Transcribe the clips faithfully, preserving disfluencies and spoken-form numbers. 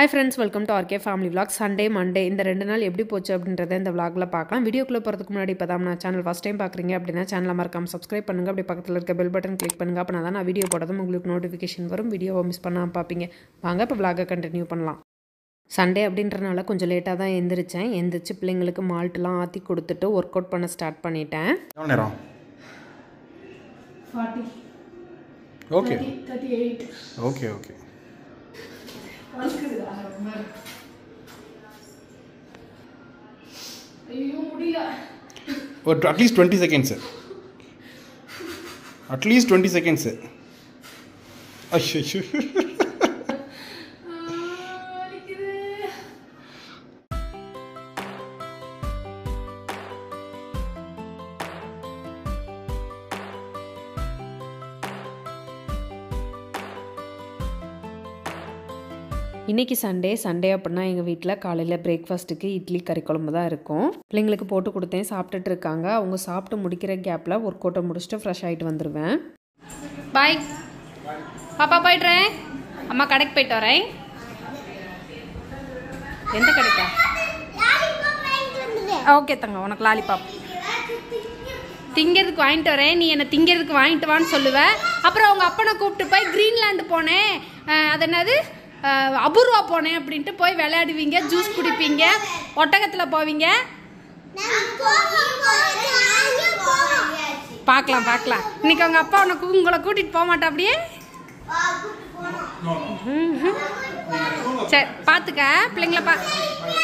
Hi friends, welcome to R K Family Vlog. Sunday, Monday, in the rendu naal eppadi pochu abindradha indha vlog la paakalam. Video ku poradhukku munadi ipo dhaan na channel first time paakreenga appadina channel markam subscribe pannunga appadi pakkathula irukka bell button click pannunga appo na video podadhum ungalku notification varum video va miss pannama paapinga vaanga ipo vlog continue pannalam. Sunday அப்படின்றனால கொஞ்சம் லேட்டா தான் எந்திரச்சேன் எந்திரச்சி பிள்ளைங்களுக்கு மால்ட்லாம் ஆத்தி கொடுத்துட்டு work out பண்ண start பண்ணிட்டேன் எவ்வளவு நேரம் நாற்பது ஓகே முப்பத்தி எட்டு ஓகே ஓகே வர்க்குதுடா அம்மா ஐயோ முடியல ஒரு at least twenty seconds at least twenty seconds ஐயோ இன்னைக்கு சண்டே சண்டே அப்படினா எங்க வீட்ல காலையில பிரேக்பாஸ்ட்க்கு இட்லி கறி குழம்பு தான் இருக்கும். பிள்ளைங்களுக்கு போட்டு கொடுத்தேன் சாப்பிட்டுட்டு இருக்காங்க. அவங்க சாப்பிட்டு முடிக்கிற கேப்ல வொர்க் அவுட் முடிச்சிட்டு ஃப்ரெஷ் ஆயிட்டு வந்துருவேன். பை. பாப்பா போய்டறேன். அம்மா கடைக்கு போய்ட்டு வரேன். எந்த கடைக்கா? லாலிபாப் வாங்கிட்டு வந்துரு. ஓகே தங்க உனக்கு லாலிபாப். திங்கிறதுக்கு வாங்கிட்டு வரேன். நீ என்ன திங்கிறதுக்கு வாங்கிட்டு வான்னு சொல்லுவ. அப்புறம் அவங்க அப்பனை கூப்பிட்டு போய் கிரீன்லாந்து போனே. அதனது அபூர்வா போனேன் அப்படின்ட்டு போய் விளையாடுவீங்க ஜூஸ் குடிப்பீங்க ஒட்டகத்தில் போவீங்க பார்க்கலாம் பார்க்கலாம் இன்னைக்கு அவங்க அப்பா உனக்கு உங்களை கூட்டிகிட்டு போக மாட்டா அப்படியே சரி பார்த்துக்க பிள்ளைங்கள பா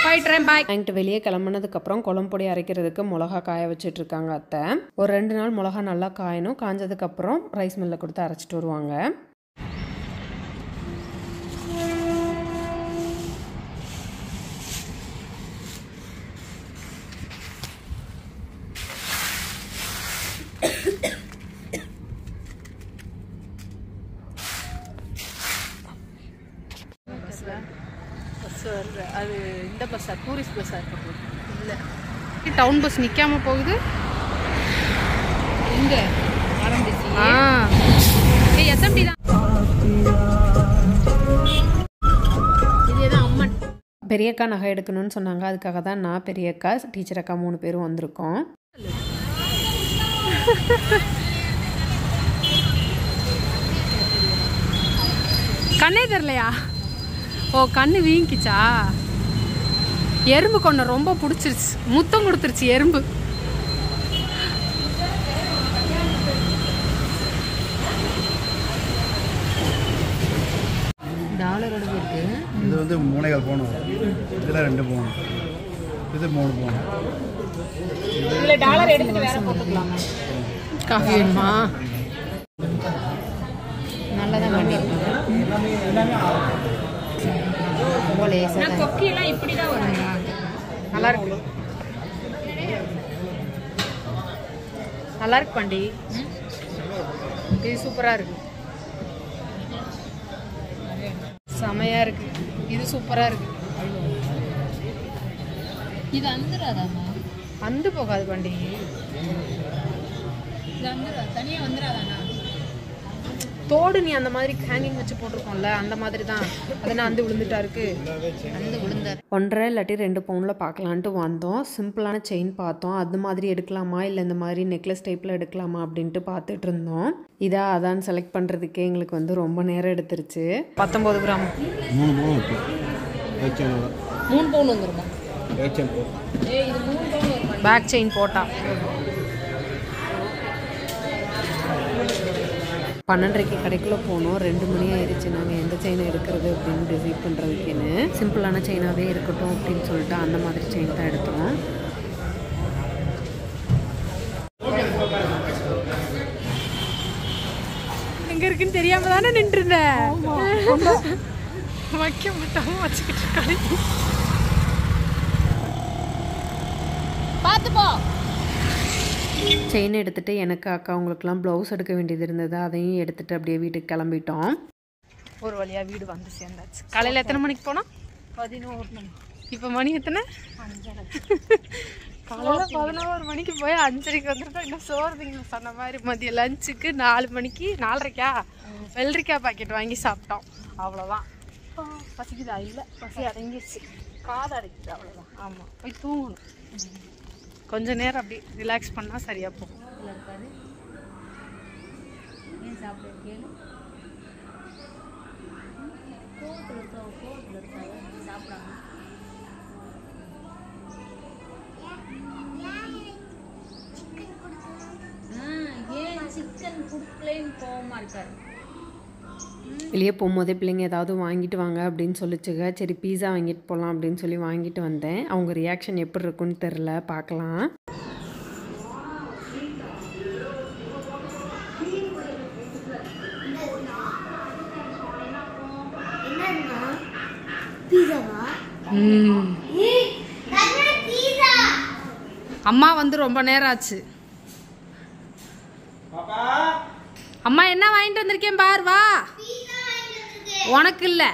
போயிட்டுறேன் பாய் வாங்கிட்டு வெளியே கிளம்புனதுக்கப்புறம் குழம்புடி அரைக்கிறதுக்கு மிளகா காய வச்சுட்டு இருக்காங்க அத்தை ஒரு ரெண்டு நாள் மிளகா நல்லா காயணும் காஞ்சதுக்கப்புறம் ரைஸ் மில்லில் கொடுத்து அரைச்சிட்டு வருவாங்க அது இந்த பஸ்ஸா டூரிஸ்ட் பஸ்ஸா இருக்க போகுது இல்லை டவுன் பஸ் நிற்காம போகுது இங்கே ஆரம்பிச்சு ஆ ஏ எஸ்எம்டி தான் பெரியக்கா நகை எடுக்கணும்னு சொன்னாங்க அதுக்காக தான் நான் பெரியக்கா டீச்சர் அக்கா மூணு பேரும் வந்திருக்கோம் கண்ணே தெரியலையா ஓ கண்ணு வீங்கிச்சா எறும்பு கொன்ன ரொம்ப பிடிச்சிருச்சு முத்தம் கொடுத்துருச்சு எறும்பு டாலரோட இருக்கு இது வந்து மூணேகால் போணும் இதுல ரெண்டு போணும் இது மூணு போணும் இல்ல டாலர் எடுத்துட்டு வேற போட்டுக்கலாம் காஃபி வேணுமா நல்லதா பண்ணி எல்லாமே எல்லாமே நல்லா இருக்கு நல்லா இருக்கு பாண்டி இது சூப்பரா இருக்கு செமையா இருக்கு இது சூப்பரா இருக்கு இது அந்துராதாமா அந்து போகாது பாண்டி இது அந்துரா தனியா வந்துராதானா தோடு நீ அந்த மாதிரி ஹேங்கிங் வச்சு போட்டிருக்கோம்ல அந்த மாதிரி தான் அதனால் அந்த விழுந்துட்டா இருக்கு அந்த விழுந்தார் ஒன்றரை இல்லாட்டி ரெண்டு பவுனில் பார்க்கலான்ட்டு வந்தோம் சிம்பிளான செயின் பார்த்தோம் அது மாதிரி எடுக்கலாமா இல்லை இந்த மாதிரி நெக்லஸ் டைப்பில் எடுக்கலாமா அப்படின்ட்டு பார்த்துட்டு இருந்தோம் இதா அதான் செலக்ட் பண்ணுறதுக்கே எங்களுக்கு வந்து ரொம்ப நேரம் எடுத்துருச்சு பத்தொம்பது கிராம் மூணு பவுன் வந்துருமா பேக் செயின் போட்டா பன்னெண்டரைக்கு கடைக்குள்ளே போனோம் ரெண்டு மணி ஆயிடுச்சு நாங்கள் எந்த செயினை எடுக்கிறது அப்படின்னு டிசைட் பண்ணுறதுக்குன்னு சிம்பிளான செயினாகவே இருக்கட்டும் அப்படின்னு சொல்லிட்டு அந்த மாதிரி செயின் தான் எடுத்தோம் எங்கே இருக்குன்னு தெரியாமல் தானே நின்றுருந்தேன் வைக்க மாட்டாமல் வச்சுக்கிட்டு கடை பார்த்துப்போ செயின் எடுத்துட்டு எனக்கு அக்கா அவங்களுக்குலாம் ப்ளவுஸ் எடுக்க வேண்டியது இருந்தது அதையும் எடுத்துட்டு அப்படியே வீட்டுக்கு கிளம்பிட்டோம் ஒரு வழியா வீடு வந்து சேர்ந்தாச்சு காலையில் எத்தனை மணிக்கு போனோம் பதினோரு மணி இப்போ மணி எத்தனை காலையில் பதினோரு மணிக்கு போய் அஞ்சரைக்கு வந்துருக்கோம் இன்னும் சோறுதுங்க சொன்ன மாதிரி மதியம் லஞ்சுக்கு நாலு மணிக்கு நாலரைக்கா வெள்ளரிக்காய் பாக்கெட் வாங்கி சாப்பிட்டோம் அவ்வளோதான் பசிக்குதா? இல்லை, பசி அடங்கிடுச்சு, காது அடைக்குது, அவ்வளோதான். ஆமாம், போய் தூங்கணும். கொஞ்சம் நேரம் அப்படி ரிலாக்ஸ் பண்ணால் சரியாக போகும். இல்லை இருக்காது. ஏன் சாப்பிட கேளு, கோவத்தில் இருக்கா? கோவத்தில் இருக்காது, சாப்பிடாங்க. ஏன் சிக்கன் கொடுக்கலேன்னு கோவமாக இருக்காரு. வெளியே போகும்போதே பிள்ளைங்க ஏதாவது வாங்கிட்டு வாங்க அப்படின்னு சொல்லிச்சுங்க. சரி பீஸா வாங்கிட்டு போகலாம் அப்படின்னு சொல்லி வாங்கிட்டு வந்தேன். அவங்க ரியாக்ஷன் எப்படி இருக்குன்னு தெரில, பார்க்கலாம். அம்மா வந்து ரொம்ப நேரம் ஆச்சு. அம்மா என்ன வாங்கிட்டு வந்திருக்கேன் பார், வா. உனக்கு இல்லை,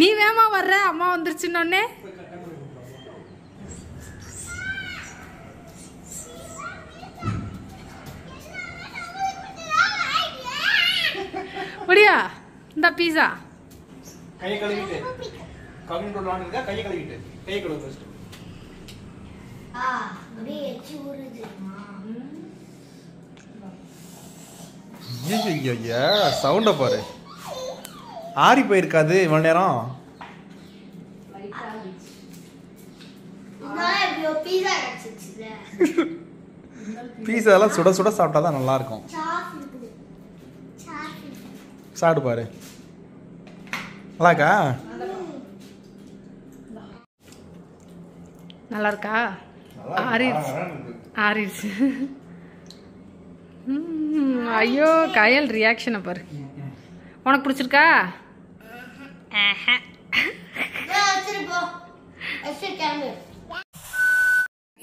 நீ வேமா வர்ற. அம்மா வந்துருச்சுன்னொன்னே அப்படியா? இந்த பீஸா கை கழுவிட்டு கழுவிட்டு கை கழுவிட்டு கை கழுவு ஃபர்ஸ்ட். ஆ அப்படியே சூறுதுமா. ஐயோ ஐயா, சவுண்டை பாரு, ஆறி போயிருக்காது இவ்வளோ நேரம். பீஸாலாம் சுட சுட சாப்பிட்டா தான் நல்லா இருக்கும். சாப்பிடு பாரு, நல்லாக்கா? நல்லா இருக்கா? ஆறிடுச்சு, ஆறிடுச்சு. ஐயோ கயல் ரியாக்ஷனை பாரு. உனக்கு பிடிச்சிருக்கா?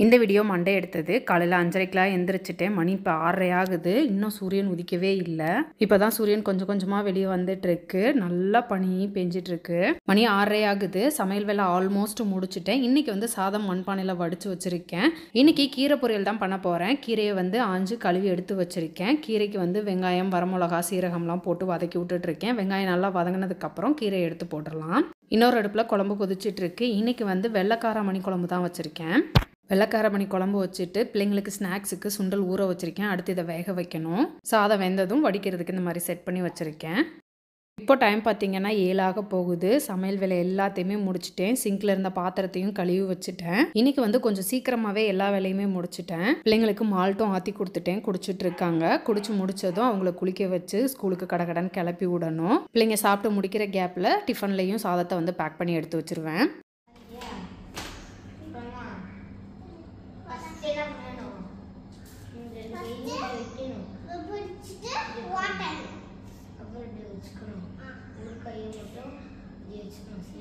இந்த வீடியோ மண்டே எடுத்தது. காலையில் அஞ்சரைக்கெலாம் எந்திரிச்சிட்டேன். மணி இப்போ ஆறரை ஆகுது, இன்னும் சூரியன் உதிக்கவே இல்லை. இப்போ தான் சூரியன் கொஞ்சம் கொஞ்சமாக வெளியே வந்துட்டுருக்கு. நல்லா பனி பெஞ்சிட்ருக்கு. மணி ஆறரை ஆகுது. சமையல் வேலை ஆல்மோஸ்ட் முடிச்சுட்டேன். இன்றைக்கி வந்து சாதம் மண்பானையில் வடித்து வச்சுருக்கேன். இன்றைக்கி கீரை பொரியல் தான் பண்ண போகிறேன். கீரையை வந்து ஆஞ்சு கழுவி எடுத்து வச்சுருக்கேன். கீரைக்கு வந்து வெங்காயம், வரமிளகா, சீரகம்லாம் போட்டு வதக்கி விட்டுட்ருக்கேன். வெங்காயம் நல்லா வதங்கினதுக்கப்புறம் கீரையை எடுத்து போட்டுடலாம். இன்னொரு அடுப்பில் குழம்பு கொதிச்சிட்ருக்கு. இன்றைக்கி வந்து வெள்ளைக்கார மணி குழம்பு தான் வச்சுருக்கேன். வெள்ளைக்கார மணி குழம்பு வச்சுட்டு பிள்ளைங்களுக்கு ஸ்நாக்ஸுக்கு சுண்டல் ஊற வச்சுருக்கேன். அடுத்து இதை வேக வைக்கணும். சாதம் வெந்ததும் வடிக்கிறதுக்கு இந்த மாதிரி செட் பண்ணி வச்சுருக்கேன். இப்போ டைம் பார்த்திங்கன்னா ஏழாக போகுது. சமையல் வேலை எல்லாத்தையுமே முடிச்சுட்டேன். சிங்கில் இருந்த பாத்திரத்தையும் கழுவி வச்சுட்டேன். இன்றைக்கி வந்து கொஞ்சம் சீக்கிரமாகவே எல்லா வேலையுமே முடிச்சுட்டேன். பிள்ளைங்களுக்கு மால்ட்டும் ஆற்றி கொடுத்துட்டேன், குடிச்சிட்டு இருக்காங்க. குடிச்சு முடிச்சதும் அவங்கள குளிக்க வச்சு ஸ்கூலுக்கு கடகடன்னு கிளப்பி விடணும். பிள்ளைங்க சாப்பிட்டு முடிக்கிற கேப்பில் டிஃபன்லேயும் சாதத்தை வந்து பேக் பண்ணி எடுத்து வச்சுருவேன்.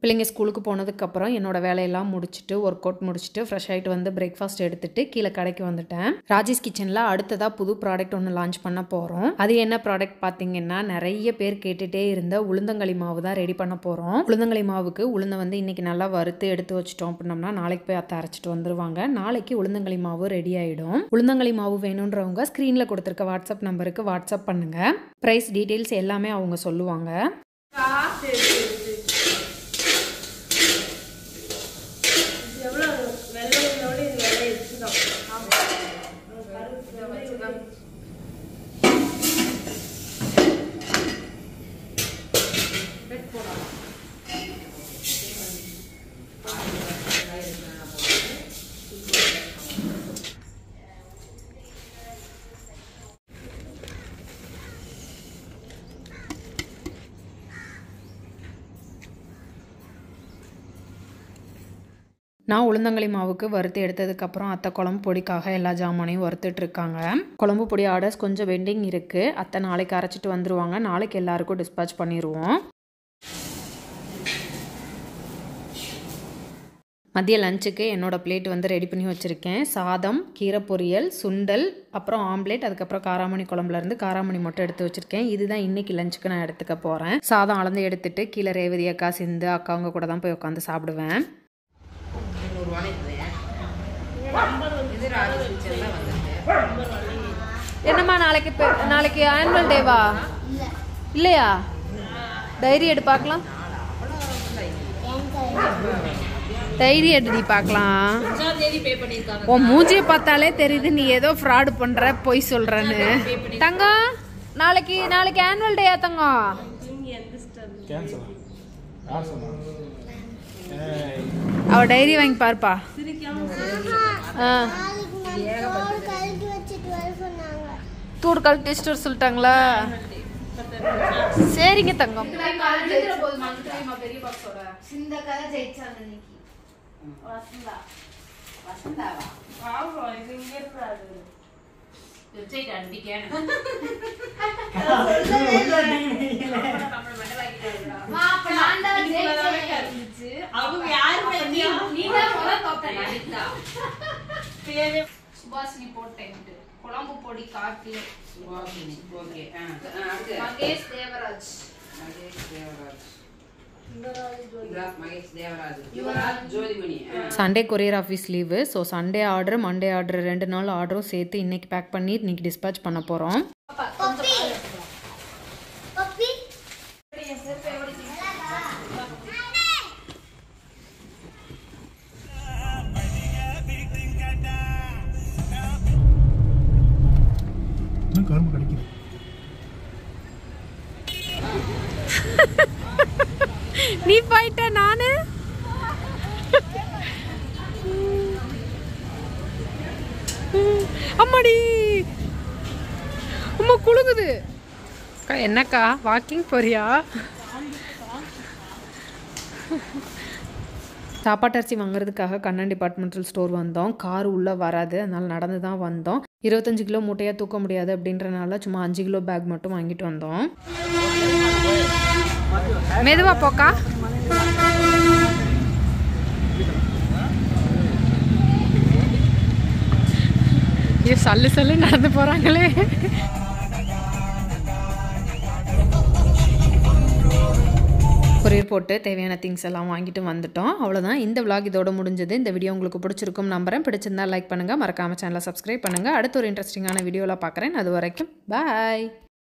பிள்ளைங்க ஸ்கூலுக்கு போனதுக்கப்புறம் என்னோடய வேலையெல்லாம் முடிச்சுட்டு, ஒர்க் அவுட் முடிச்சுட்டு, ஃப்ரெஷ் ஆகிட்டு வந்து பிரேக்ஃபாஸ்ட் எடுத்துகிட்டு கீழே கடைக்கு வந்துட்டேன். ராஜேஷ் கிச்சனில் அடுத்ததாக புது ப்ராடக்ட் ஒன்று லான்ச் பண்ண போகிறோம். அது என்ன ப்ராடக்ட் பார்த்திங்கன்னா, நிறைய பேர் கேட்டுகிட்டே இருந்த உளுந்தங்களி மாவு தான் ரெடி பண்ண போகிறோம். உளுந்தங்களி மாவுக்கு உளுந்தை வந்து இன்றைக்கி நல்லா வறுத்து எடுத்து வச்சிட்டோம் அப்படின்னோம்னா நாளைக்கு போய் அத்தை அரைச்சிட்டு வந்துடுவாங்க. நாளைக்கு உளுந்தங்களி மாவு ரெடி ஆகிடும். உளுந்தங்களி மாவு வேணுன்றவங்க ஸ்க்ரீனில் கொடுத்துருக்க வாட்ஸ்அப் நம்பருக்கு வாட்ஸ்அப் பண்ணுங்கள். ப்ரைஸ் டீட்டெயில்ஸ் எல்லாமே அவங்க சொல்லுவாங்க. நான் உளுந்தங்களி மாவுக்கு வறுத்து எடுத்ததுக்கப்புறம் அத்தை குழம்பு பொடிக்காக எல்லா ஜாமானையும் வறுத்துட்ருக்காங்க. குழம்பு பொடி ஆர்டர்ஸ் கொஞ்சம் பெண்டிங் இருக்குது. அத்தை நாளைக்கு அரைச்சிட்டு வந்துடுவாங்க. நாளைக்கு எல்லாேருக்கும் டிஸ்பேச் பண்ணிடுவோம். மதிய லஞ்சுக்கு என்னோடய பிளேட் வந்து ரெடி பண்ணி வச்சுருக்கேன். சாதம், கீரை பொரியல், சுண்டல், அப்புறம் ஆம்லேட், அதுக்கப்புறம் காராமணி குழம்புலேருந்து காராமணி மட்டும் எடுத்து வச்சுருக்கேன். இதுதான் இன்றைக்கி லஞ்சுக்கு நான் எடுத்துக்க போகிறேன். சாதம் அளந்து எடுத்துட்டு கீழே ரேவதி அக்கா, சிந்து அக்காவங்க கூட தான் போய் உட்காந்து சாப்பிடுவேன். என்னம்மா நாளைக்கு நாளைக்கு ஆனுவல் டேவா இல்லையா? டைரி எடு பார்க்கலாம். டைரி எடுதி பார்க்கலாம். உன் மூஞ்சியை பார்த்தாலே தெரியுது நீ ஏதோ ஃப்ராடு பண்ற, பொய் சொல்றன்னு. தங்கம் நாளைக்கு நாளைக்கு ஆனுவல் டேயா தங்கம்? அவ டைரி வாங்கி பார்ப்பா. தூர் கலெக்ட் டெஸ்டர் சொல்லிட்டாங்களா? சரிங்க தங்கம். சுபாஷினி போட்டேன். குழம்பு பொடி coffee Mahesh Devaraj. Sunday courier office leave. So Sunday order, Monday order, ரெண்டு நாள் ஆர்டரும் சேர்த்து இன்னைக்கு பேக் பண்ணி இன்னைக்கு டிஸ்பேச் பண்ண போகிறோம். நீ போயிட்ட நானு அம்மாடி அம்மா குழுங்குது. அக்கா என்னக்கா வாக்கிங் போறியா? சாப்பாட்டரிசி வாங்குறதுக்காக கண்ணன் டிபார்ட்மெண்டல் ஸ்டோர் வந்தோம். கார் உள்ளே வராது, அதனால் நடந்து தான் வந்தோம். இருபத்தஞ்சு கிலோ மூட்டையாக தூக்க முடியாது அப்படின்றனால சும்மா அஞ்சு கிலோ பேக் மட்டும் வாங்கிட்டு வந்தோம். மெதுவா போக்கா. ஐயோ சல்லு சல்லு நடந்து போகிறாங்களே. கொரியர் போட்டு தேவையான திங்ஸ் எல்லாம் வாங்கிட்டு வந்துட்டோம். அவ்வளோதான். இந்த விளாக் இதோட முடிஞ்சது. இந்த வீடியோ உங்களுக்கு பிடிச்சிருக்கும் நம்புறேன். பிடிச்சிருந்தா லைக் பண்ணுங்கள், மறக்காமல் சேனலை சப்ஸ்கிரைப் பண்ணுங்கள். அடுத்த ஒரு இன்ட்ரெஸ்டிங்கான வீடியோவில் பார்க்குறேன். அது வரைக்கும் பாய்.